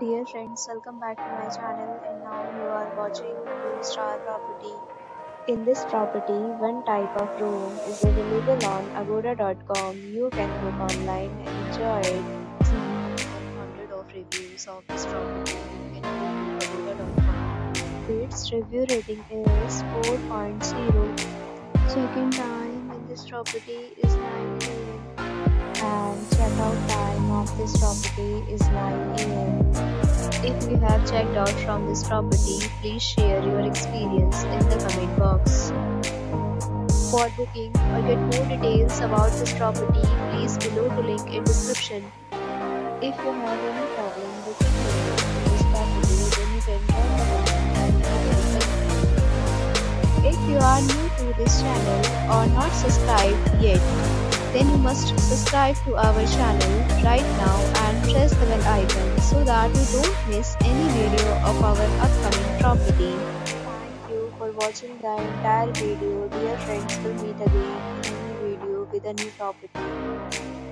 Dear friends, welcome back to my channel, and now you are watching Go-Star Property. In this property, one type of room is available on Agoda.com. You can book online and enjoy it. See more than 100 of reviews of this property you can book on Agoda.com. Its review rating is 4.0. Check-in time in this property is 9 a.m. and check-out time of this property is 9 a.m. If you have checked out from this property, please share your experience in the comment box. For booking or get more details about this property, please below the link in description. If you have any problem booking this property, then you can contact us. If you are new to this channel or not subscribed yet, then you must subscribe to our channel right now and press the bell icon so that you don't miss any video of our upcoming property. Thank you for watching the entire video. Dear friends, we'll meet again in a new video with a new property.